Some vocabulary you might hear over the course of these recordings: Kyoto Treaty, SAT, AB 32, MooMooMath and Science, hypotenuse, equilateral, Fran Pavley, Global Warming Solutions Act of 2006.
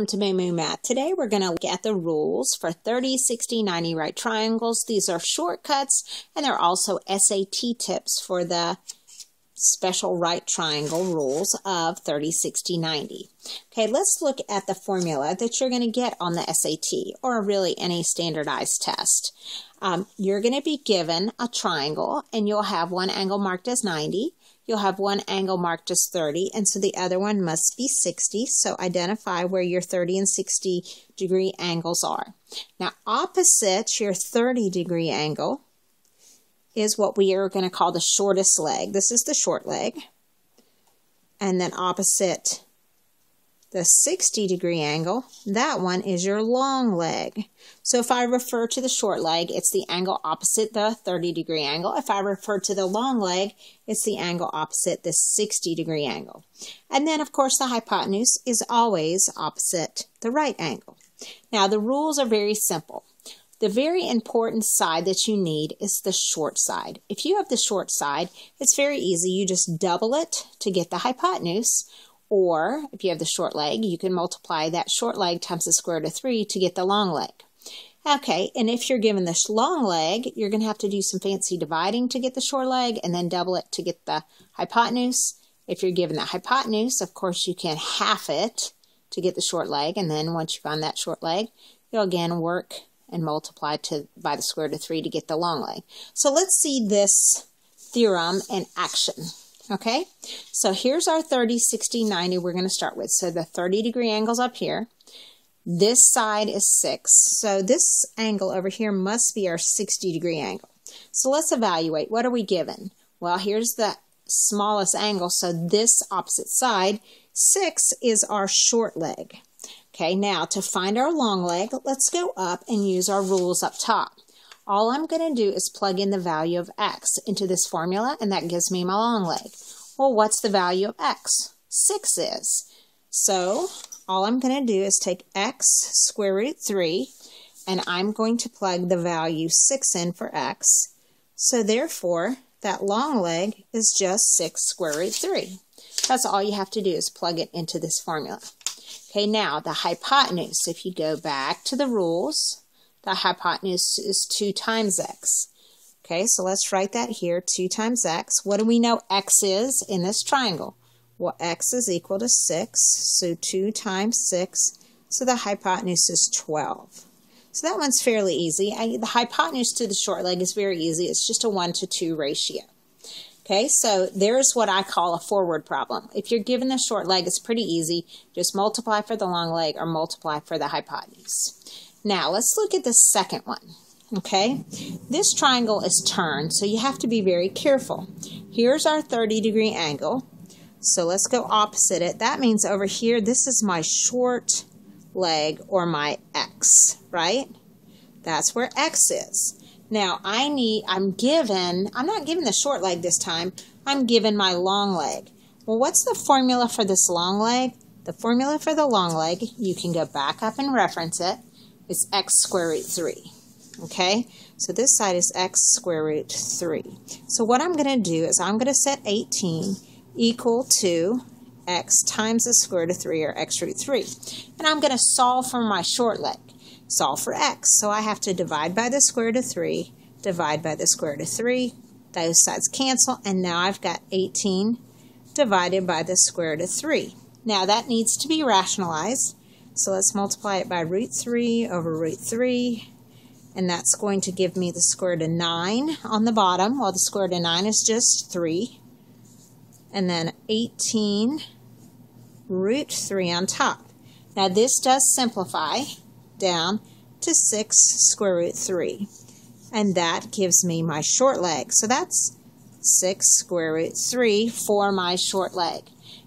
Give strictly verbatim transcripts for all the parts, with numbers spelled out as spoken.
Welcome to MooMooMath. Today we're going to look at the rules for thirty, sixty, ninety right triangles. These are shortcuts and they're also S A T tips for the special right triangle rules of thirty, sixty, ninety. Okay, let's look at the formula that you're going to get on the S A T or really any standardized test. Um, you're going to be given a triangle and you'll have one angle marked as ninety. You'll have one angle marked as thirty, and so the other one must be sixty, so identify where your thirty and sixty degree angles are. Now, opposite your thirty degree angle is what we are going to call the shortest leg. This is the short leg. And then opposite the sixty degree angle, that one is your long leg. So if I refer to the short leg, it's the angle opposite the thirty degree angle. If I refer to the long leg, it's the angle opposite the sixty degree angle. And then of course the hypotenuse is always opposite the right angle. Now the rules are very simple. The very important side that you need is the short side. If you have the short side, it's very easy. You just double it to get the hypotenuse. Or if you have the short leg, you can multiply that short leg times the square root of three to get the long leg. Okay, and if you're given this long leg, you're going to have to do some fancy dividing to get the short leg and then double it to get the hypotenuse. If you're given the hypotenuse, of course, you can half it to get the short leg. And then once you find that short leg, you'll again work and multiply to by the square root of three to get the long leg. So let's see this theorem in action. Okay, so here's our thirty, sixty, ninety we're going to start with. So the thirty degree angle's up here. This side is six. So this angle over here must be our sixty degree angle. So let's evaluate. What are we given? Well, here's the smallest angle. So this opposite side, six, is our short leg. Okay, now to find our long leg, let's go up and use our rules up top. All I'm going to do is plug in the value of x into this formula, and that gives me my long leg. Well, what's the value of x? six is. So all I'm going to do is take x square root three, and I'm going to plug the value six in for x. So therefore, that long leg is just six square root three. That's all you have to do is plug it into this formula. Okay, now the hypotenuse, if you go back to the rules, the hypotenuse is two times x. Okay, so let's write that here, two times x. What do we know x is in this triangle? Well, x is equal to six, so two times six, so the hypotenuse is twelve. So that one's fairly easy. I, the hypotenuse to the short leg is very easy. It's just a one to two ratio. Okay, so there's what I call a forward problem. If you're given the short leg, it's pretty easy. Just multiply for the long leg or multiply for the hypotenuse. Now, let's look at the second one, okay? This triangle is turned, so you have to be very careful. Here's our thirty degree angle, so let's go opposite it. That means over here, this is my short leg or my x, right? That's where x is. Now, I need, I'm given, I'm not given the short leg this time, I'm given my long leg. Well, what's the formula for this long leg? The formula for the long leg, you can go back up and reference it. It's x square root three, okay? So this side is x square root three. So what I'm going to do is I'm going to set eighteen equal to x times the square root of three, or x root three. And I'm going to solve for my short leg. Solve for x. So I have to divide by the square root of three, divide by the square root of three. Those sides cancel, and now I've got eighteen divided by the square root of three. Now that needs to be rationalized. So let's multiply it by root three over root three, and that's going to give me the square root of nine on the bottom. Well, the square root of nine is just three, and then eighteen root three on top. Now this does simplify down to six square root three, and that gives me my short leg. So that's six square root three for my short leg.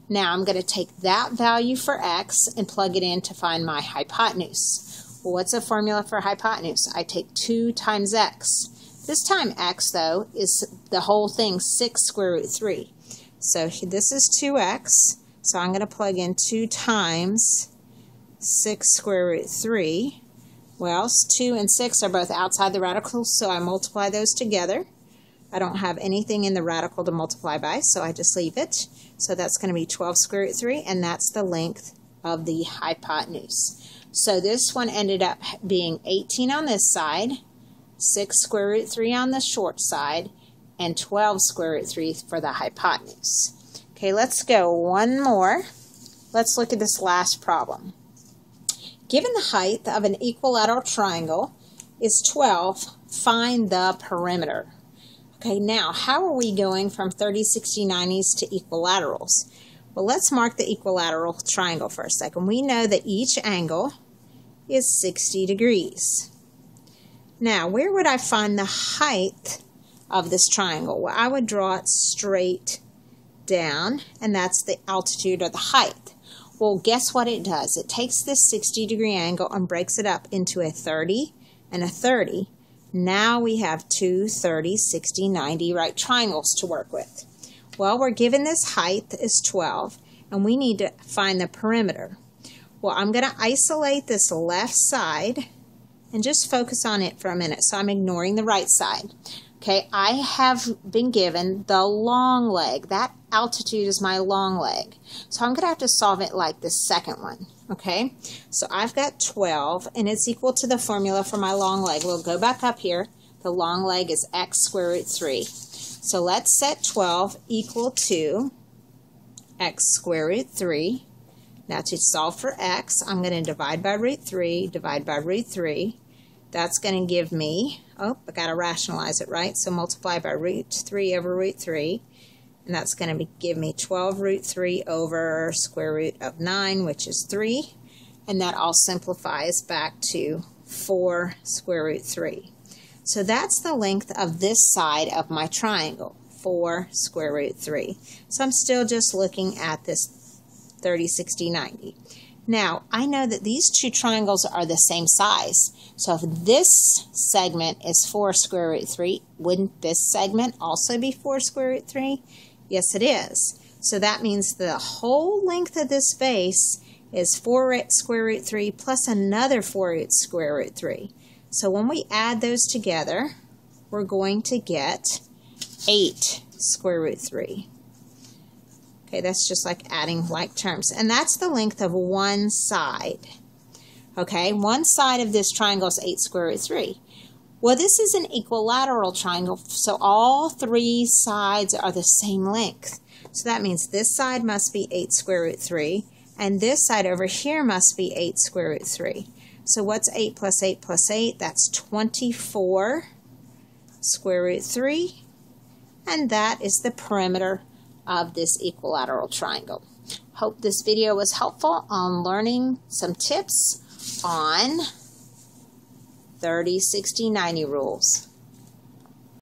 Now I'm going to take that value for x and plug it in to find my hypotenuse. Well, what's the formula for hypotenuse? I take two times x. This time x, though, is the whole thing, six square root three. So this is two x, so I'm going to plug in two times six square root three. Well, two and six are both outside the radical, so I multiply those together. I don't have anything in the radical to multiply by, so I just leave it. So that's going to be twelve square root three, and that's the length of the hypotenuse. So this one ended up being eighteen on this side, six square root three on the short side, and twelve square root three for the hypotenuse. Okay, let's go one more. Let's look at this last problem. Given the height of an equilateral triangle is twelve, find the perimeter. Okay, now how are we going from thirty, sixty, nineties to equilaterals? Well, let's mark the equilateral triangle for a second. We know that each angle is sixty degrees. Now, where would I find the height of this triangle? Well, I would draw it straight down, and that's the altitude or the height. Well, guess what it does? It takes this sixty degree angle and breaks it up into a thirty and a thirty. Now we have two thirty, sixty, ninety right triangles to work with. Well, we're given this height is twelve, and we need to find the perimeter. Well, I'm going to isolate this left side and just focus on it for a minute, so I'm ignoring the right side. Okay, I have been given the long leg. That altitude is my long leg. So I'm going to have to solve it like the second one. Okay, so I've got twelve, and it's equal to the formula for my long leg. We'll go back up here. The long leg is x square root three. So let's set twelve equal to x square root three. Now to solve for x, I'm going to divide by root three, divide by root three. That's going to give me, oh, I've got to rationalize it, right? So multiply by root three over root three. And that's going to be, give me twelve root three over square root of nine, which is three. And that all simplifies back to four square root three. So that's the length of this side of my triangle, four square root three. So I'm still just looking at this thirty, sixty, ninety. Now, I know that these two triangles are the same size. So if this segment is four square root three, wouldn't this segment also be four square root three? Yes, it is. So that means the whole length of this base is four square root three plus another four square root three. So when we add those together, we're going to get eight square root three. Okay, that's just like adding like terms. And that's the length of one side. Okay, one side of this triangle is eight square root three. Well, this is an equilateral triangle, so all three sides are the same length. So that means this side must be eight square root three, and this side over here must be eight square root three. So what's eight plus eight plus eight? That's twenty-four square root three, and that is the perimeter of this equilateral triangle. Hope this video was helpful on learning some tips on thirty, sixty, ninety rules.